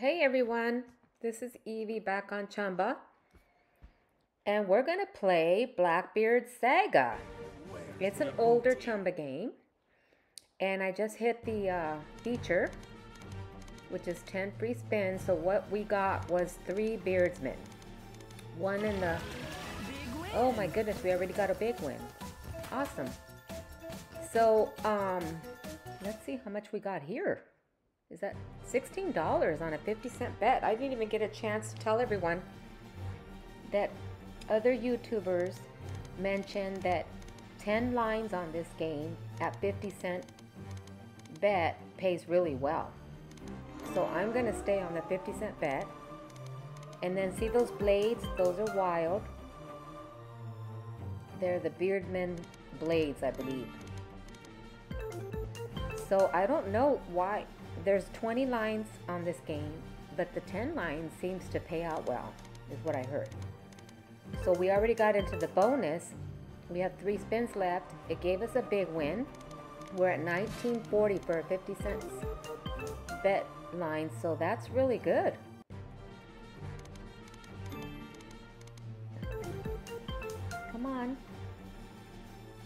Hey everyone, this is Evie back on Chumba, and we're going to play Blackbeard Saga. It's an older Chumba game, and I just hit the feature, which is 10 free spins, so what we got was 3 beardsmen. One in the... Oh my goodness, we already got a big win. Awesome. So, let's see how much we got here. Is that $16 on a 50-cent bet? I didn't even get a chance to tell everyone that other YouTubers mentioned that 10 lines on this game at 50-cent bet pays really well. So I'm going to stay on the 50-cent bet. And then see those blades? Those are wild. They're the Beardmen blades, I believe. So I don't know why. There's 20 lines on this game, but the 10 lines seems to pay out well, is what I heard. So we already got into the bonus. We have 3 spins left. It gave us a big win. We're at $19.40 for a 50-cent bet line, so that's really good. Come on.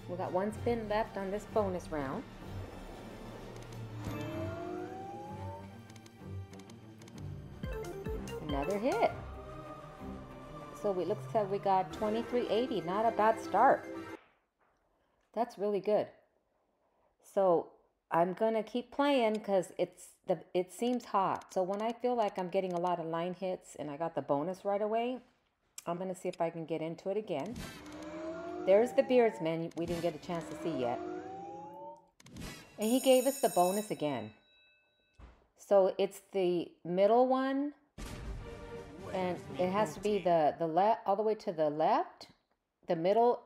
We got 1 spin left on this bonus round. Another hit. So it looks like we got $23.80. Not a bad start. That's really good. So I'm gonna keep playing because it seems hot. So when I feel like I'm getting a lot of line hits and I got the bonus right away, I'm gonna see if I can get into it again. There's the Beardsman we didn't get a chance to see yet, and he gave us the bonus again. So it's the middle one. And it has to be the left, all the way to the left, the middle,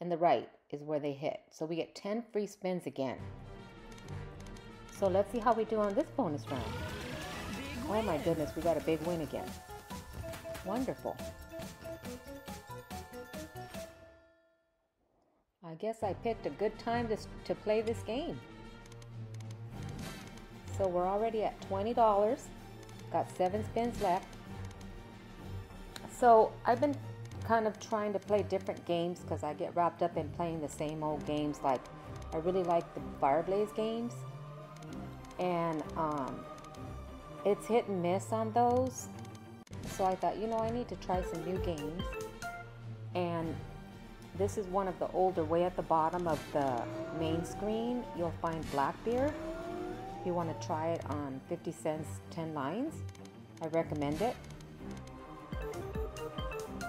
and the right is where they hit. So we get 10 free spins again. So let's see how we do on this bonus round. Oh my goodness, we got a big win again. Wonderful. I guess I picked a good time to play this game. So we're already at $20. Got 7 spins left. So I've been kind of trying to play different games because I get wrapped up in playing the same old games. Like, I really like the Fireblaze games, and it's hit and miss on those. So I thought, you know, I need to try some new games, and this is one of the older. Way at the bottom of the main screen, you'll find Blackbeard. If you want to try it on 50 cents, 10 lines, I recommend it.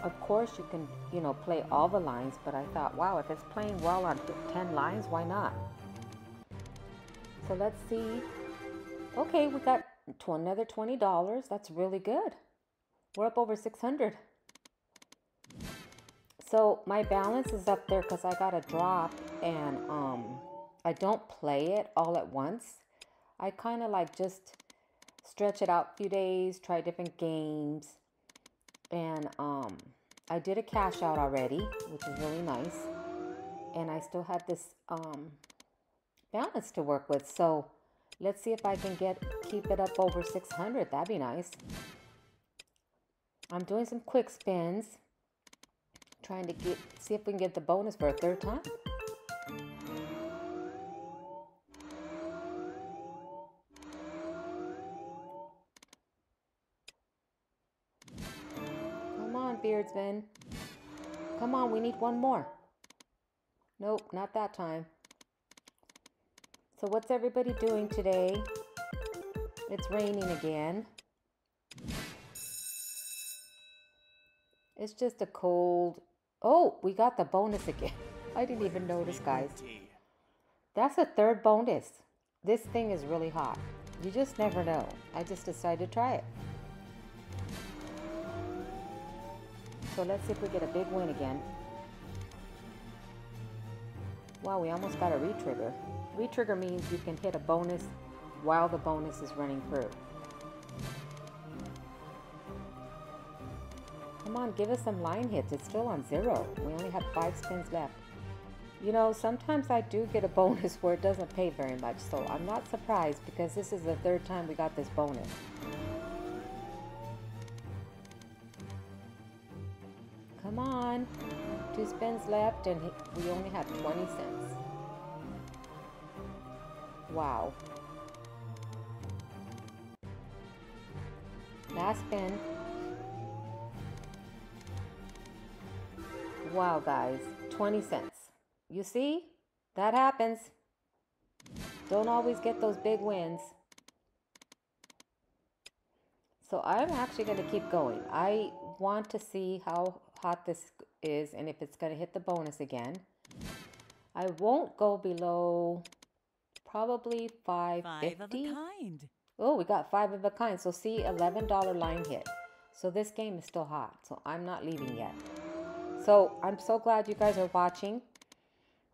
Of course, you can, you know, play all the lines, but I thought, wow, if it's playing well on 10 lines, why not? So let's see. Okay, we got another $20. That's really good. We're up over 600. So my balance is up there because I got a drop, and I don't play it all at once. I kind of like just stretch it out a few days, try different games. And I did a cash out already, which is really nice. And I still had this balance to work with. So let's see if I can keep it up over 600. That'd be nice. I'm doing some quick spins, trying to see if we can get the bonus for a 3rd time. Beardsman, come on, we need 1 more. Nope, not that time. So what's everybody doing today? It's raining again. It's just a cold... Oh, we got the bonus again. I didn't even notice, guys. That's the 3rd bonus. This thing is really hot. You just never know. I just decided to try it. So let's see if we get a big win again. Wow, we almost got a retrigger. Retrigger means you can hit a bonus while the bonus is running through. Come on, give us some line hits. It's still on 0. We only have 5 spins left. You know, sometimes I do get a bonus where it doesn't pay very much, so I'm not surprised because this is the 3rd time we got this bonus. Come on. 2 spins left and we only have 20 cents. Wow. Last spin. Wow, guys. 20 cents. You see? That happens. Don't always get those big wins. So I'm actually going to keep going. I want to see how hot this is and if it's going to hit the bonus again. I won't go below probably 550. 5 of a kind. Oh, we got 5 of a kind. So see, $11 line hit. So this game is still hot. So I'm not leaving yet. So I'm so glad you guys are watching.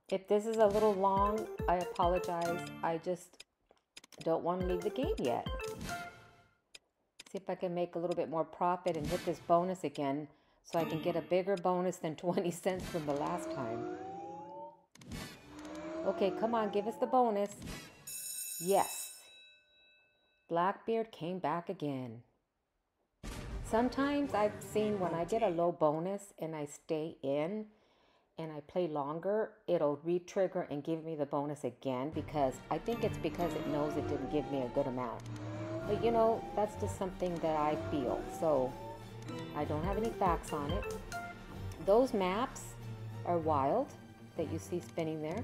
If this is a little long, I apologize. I just don't want to leave the game yet. See if I can make a little bit more profit and hit this bonus again so I can get a bigger bonus than 20 cents from the last time. Okay, come on, give us the bonus. Yes. Blackbeard came back again. Sometimes I've seen when I get a low bonus and I stay in, and I play longer, it'll re-trigger and give me the bonus again because I think it's because it knows it didn't give me a good amount. But you know, that's just something that I feel. So I don't have any facts on it. Those maps are wild that you see spinning there.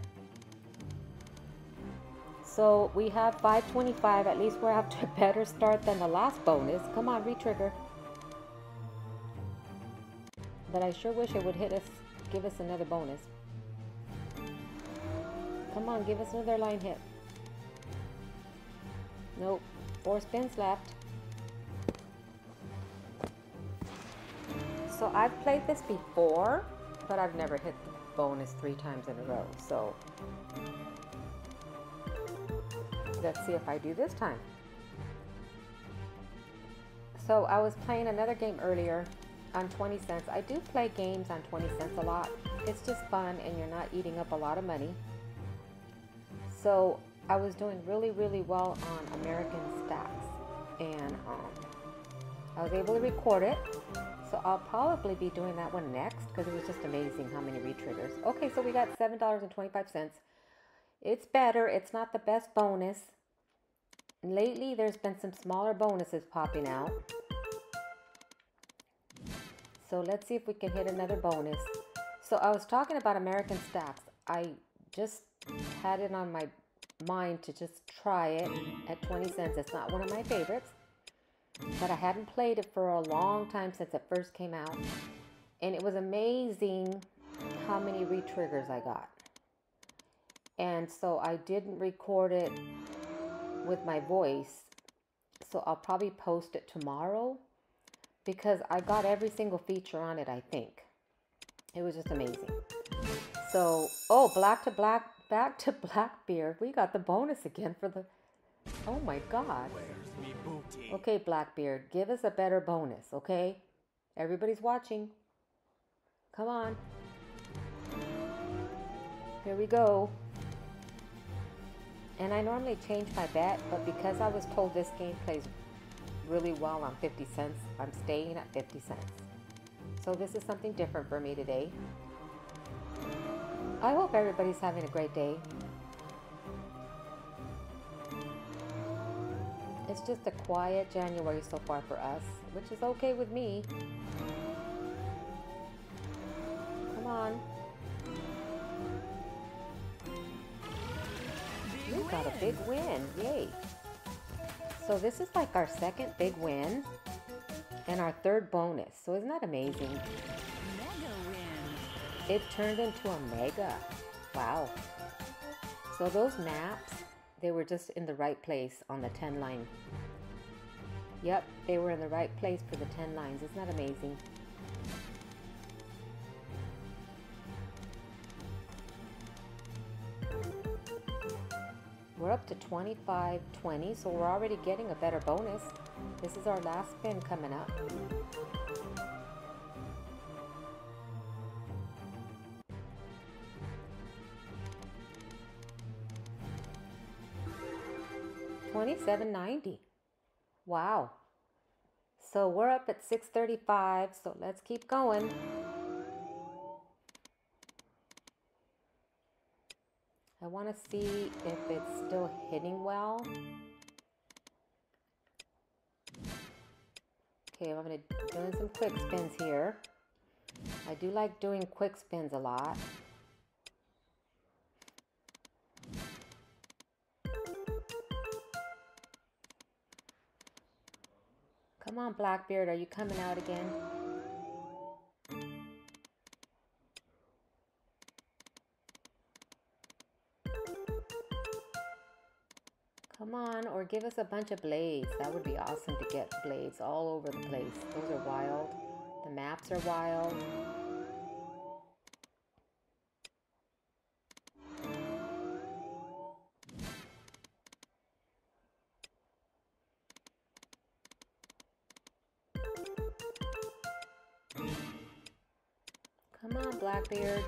So we have 525, at least we're out to a better start than the last bonus. Come on, re-trigger. But I sure wish it would hit us. Give us another bonus. Come on, give us another line hit. Nope. 4 spins left. So I've played this before, but I've never hit the bonus 3 times in a row. So let's see if I do this time. So I was playing another game earlier on 20 cents. I do play games on 20 cents a lot. It's just fun and you're not eating up a lot of money. So I was doing really, really well on American Stax and I was able to record it. So I'll probably be doing that one next because it was just amazing how many re-triggers. Okay, so we got $7.25. It's better. It's not the best bonus. Lately, there's been some smaller bonuses popping out. So let's see if we can hit another bonus. So I was talking about American Stax. I just had it on my mind to just try it at 20 cents. It's not one of my favorites, but I hadn't played it for a long time since it first came out. And it was amazing how many re-triggers I got. And so I didn't record it with my voice. So I'll probably post it tomorrow, because I got every single feature on it, I think. It was just amazing. So, oh, back to Blackbeard. We got the bonus again for the, oh my God. Okay, Blackbeard, give us a better bonus, okay? Everybody's watching. Come on. Here we go. And I normally change my bet, but because I was told this game plays really well on 50 cents. I'm staying at 50 cents. So this is something different for me today. I hope everybody's having a great day. It's just a quiet January so far for us, which is okay with me. Come on. We got a big win. Yay. So this is like our second big win and our third bonus. So isn't that amazing? Mega win. It turned into a mega. Wow. So those maps, they were just in the right place on the 10 line. Yep, they were in the right place for the 10 lines. Isn't that amazing? We're up to 25.20, so we're already getting a better bonus. This is our last spin coming up. $27.90. Wow. So we're up at $6.35, so let's keep going. I want to see if it's still hitting well. Okay, I'm going to do some quick spins here. I do like doing quick spins a lot. Come on, Blackbeard, are you coming out again? Come on, or give us a bunch of blades. That would be awesome to get blades all over the place. Those are wild. The maps are wild. Come on, Blackbeard.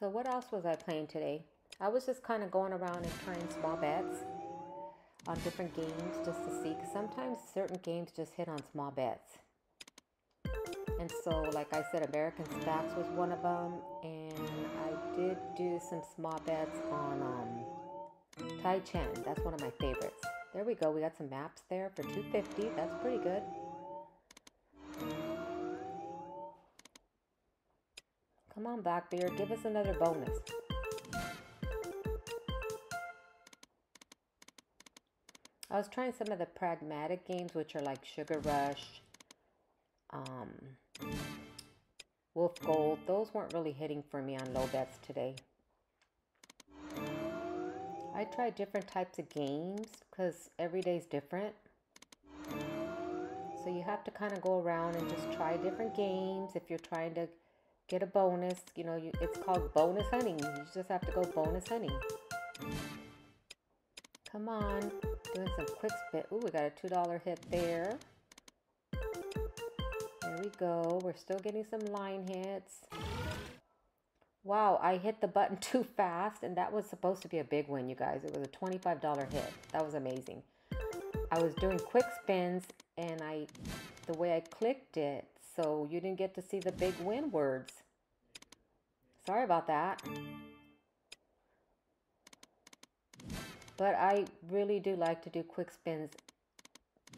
So what else was I playing today? I was just kind of going around and trying small bets on different games just to see. Because sometimes certain games just hit on small bets. And so, like I said, American Stax was one of them. And I did do some small bets on Tai Chen. That's one of my favorites. There we go. We got some maps there for $2.50. That's pretty good. Come on, Blackbeard. Give us another bonus. I was trying some of the pragmatic games, which are like Sugar Rush, Wolf Gold. Those weren't really hitting for me on low bets today. I try different types of games because every day is different. So you have to kind of go around and just try different games if you're trying to get a bonus. You know, it's called bonus hunting. You just have to go bonus hunting. Come on. Doing some quick spin. Ooh, we got a $2 hit there. There we go. We're still getting some line hits. Wow, I hit the button too fast, and that was supposed to be a big win, you guys. It was a $25 hit. That was amazing. I was doing quick spins, and the way I clicked it, so you didn't get to see the big win words. Sorry about that. But I really do like to do quick spins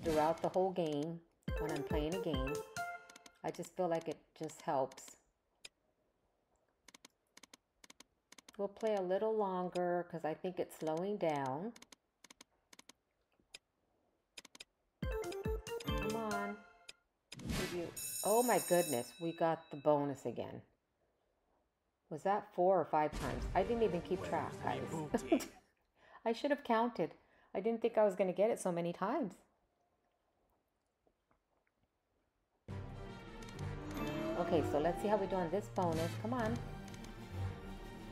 throughout the whole game when I'm playing a game. I just feel like it just helps. We'll play a little longer because I think it's slowing down. Come on. Oh my goodness, we got the bonus again. Was that 4 or 5 times? I didn't even keep track, guys. I should have counted. I didn't think I was going to get it so many times. Okay, so let's see how we do on this bonus. Come on.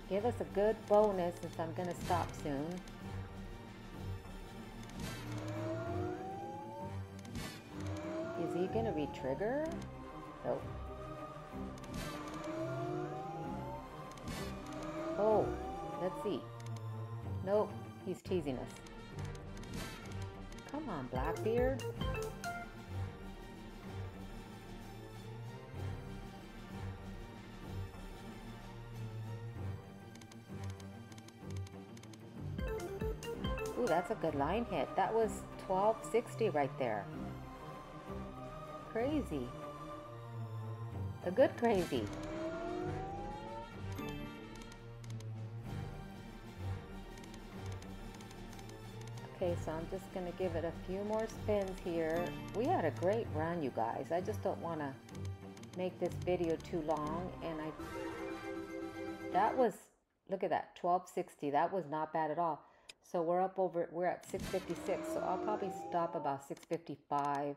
Give us a good bonus since I'm going to stop soon. Is he going to re-trigger? Nope. Oh, let's see. Nope, he's teasing us. Come on, Blackbeard. Ooh, that's a good line hit. That was $12.60 right there. Crazy. A good crazy. Okay, so I'm just going to give it a few more spins here. We had a great run, you guys. I just don't want to make this video too long. And that was, look at that, $12.60. That was not bad at all. So we're up over, we're at $6.56, so I'll probably stop about $6.55.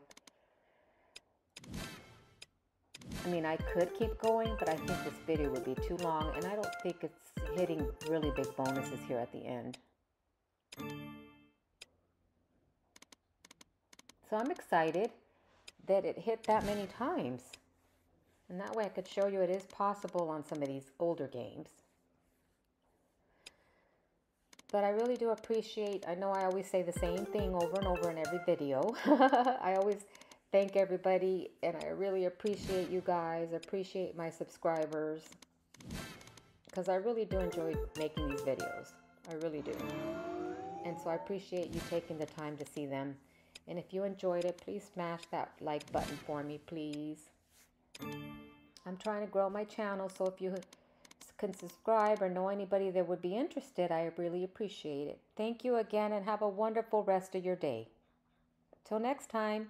I mean, I could keep going, but I think this video would be too long, and I don't think it's hitting really big bonuses here at the end. So I'm excited that it hit that many times. And that way I could show you it is possible on some of these older games. But I really do appreciate, I know I always say the same thing over and over in every video. I always thank everybody, and I really appreciate you guys, appreciate my subscribers, because I really do enjoy making these videos. I really do. And so I appreciate you taking the time to see them. And if you enjoyed it, please smash that like button for me, please. I'm trying to grow my channel, so if you can subscribe or know anybody that would be interested, I really appreciate it. Thank you again, and have a wonderful rest of your day. Till next time.